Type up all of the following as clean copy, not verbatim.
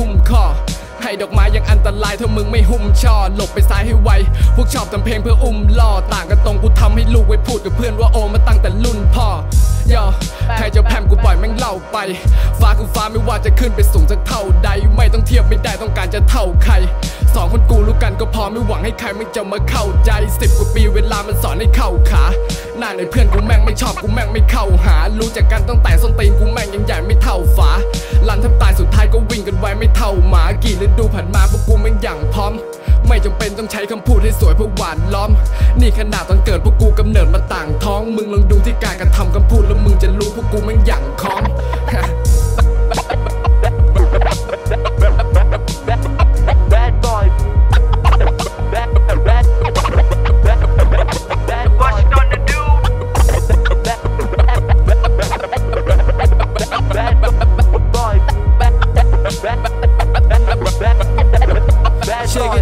หุ้มคอให้ดอกไม้ยังอันตรายถ้ามึงไม่หุ้มช่อหลบไปซ้ายให้ไวพวกชอบทำเพลงเพื่ออุ้มล่อต่างกันตรงกูทำให้ลูกไว้พูดกับเพื่อนว่าโอมาตั้งแต่รุ่นพ่อย่อใครจะแพมกูปล่อยแม่งเล่าไปฟ้าคือฟ้าไม่ว่าจะขึ้นไปสูงสักเท่าใดไม่ต้องเทียบไม่ได้ต้องการจะเท่าใครสองคนกูรู้กันก็พอไม่หวังให้ใครไม่จะมาเข้าใจ10กว่าปีเวลามันสอนให้เข้าขาหน้าในเพื่อนกูแม่งไม่ชอบกูแม่งไม่เข้าหารู้จักกันตั้งแต่ส้นตีนกูแม่งยังใหญ่ไม่เท่าฝาลันทำตายสุดท้ายก็วิ่งกันไวไม่เท่าหมากี่ฤดูผ่านมาพวกกูแม่งอย่างพร้อมไม่จำเป็นต้องใช้คำพูดให้สวยเพื่อหวานล้อมนี่ขนาดตอนเกิดพวกกูกำเนิดมาต่างท้องมึงลองดูที่การกระทำคำพูดแล้วมึงจะรู้พวกกูแม่งอย่างคล้อง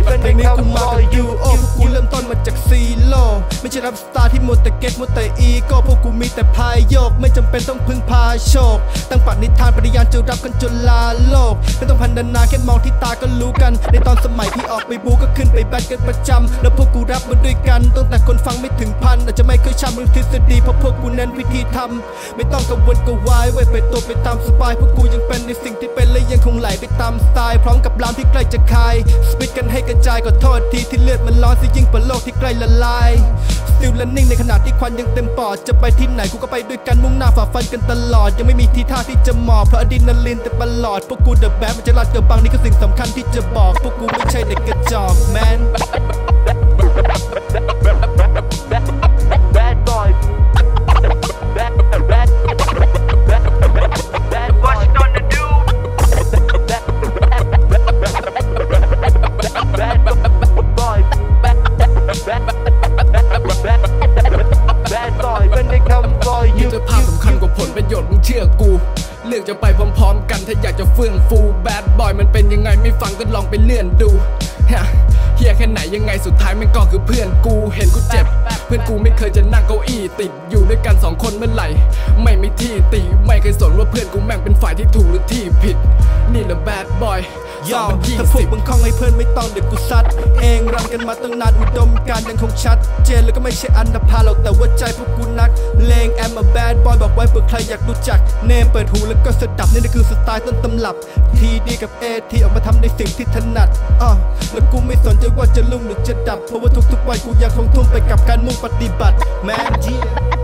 เพลงนี้กูมากับยูโอพวกกูเริ่มต้นมาจากซีโร่ไม่ใช่รับสตาร์ที่มัวแต่เก็ตมัวแต่อีโก้พวกกูมีแต่พายโยกไม่จำเป็นต้องพึ่งพาโชคตั้งปณิธานปริยานจะรับกันจนลาโลกไม่ต้องพันนาแค่มองที่ตาก็รู้กันในตอนสมัยที่ออกไปบูก็ขึ้นไปแบทกันประจำแล้วพวกกูรับมาด้วยกันตั้งแต่คนฟังไม่ถึงพันอาจจะไม่เคยช้ำเรื่องทฤษฎีเพราะพวกกูนั้นวิธีทำไม่ต้องกังวลกังวายไว้ไปตัวไปตามสบายพวกกูยังเป็นในสิ่งที่เป็นและยังคงไหลไปตามสไตล์พร้อมกับลามที่ใกล้จะคายสปิดกันให้กระจายก็โทษทีที่เลือดมันร้อนซะยิ่งกว่าโลกที่ใกล้ละลายสติลและนิ่งในขณะที่ควันยังเต็มปอดจะไปที่ไหนกูก็ไปด้วยกันมุ่งหน้าฝ่าฟันกันตลอดยังไม่มีทีท่าที่จะหมอบเพราะอะดรีนาลินเต็มปอดพวกกูเดอะแบดมันจะรัดกับบังนี่คือสิ่งสำคัญที่จะบอกพวกกูไม่ใช่เด็กกระจอกแมน Bad Boys Bad Boy เป็นได้คำบอยยุทธภาพสำคัญกว่าผลประโยชน์มึงเชื่อกูเลือกจะไปพร้อมๆกันถ้าอยากจะเฟื่องฟู Bad Boy มันเป็นยังไงไม่ฟังก็ลองไปเลื่อนดูเฮียแค่ไหนยังไงสุดท้ายมันก็คือเพื่อนกูเห็นกูเจ็บเพื่อนกูไม่เคยจะนั่งเก้าอี้ติดอยู่ด้วยกัน2คนเมื่อไหร่ไม่มีที่ติไม่เคยสนว่าเพื่อนกูแม่งเป็นฝ่ายที่ถูกหรือที่ผิดนี่แหละ Bad Boyย่อถ้าพวกมึงคล้องให้เพื่อนไม่ต้องเดี๋ยวกูซัดเองรันกันมาตั้งนานอุดมการยังคงชัดเจนแล้วก็ไม่ใช่อันดับพาเราแต่ว่าใจพวกกูนักเลงแอมมาแบดบอยบอกไว้เผื่อใครอยากรู้จักเนมเปิดหูแล้วก็สดับนี่คือสไตล์ต้นตำรับทีดีกับเอทีออกมาทำในสิ่งที่ถนัดแล้วกูไม่สนใจว่าจะลุ่มหรือจะดับเพราะว่าทุกๆวันกูยังคงทุ่มไปกับการมุ่งปฏิบัติแมน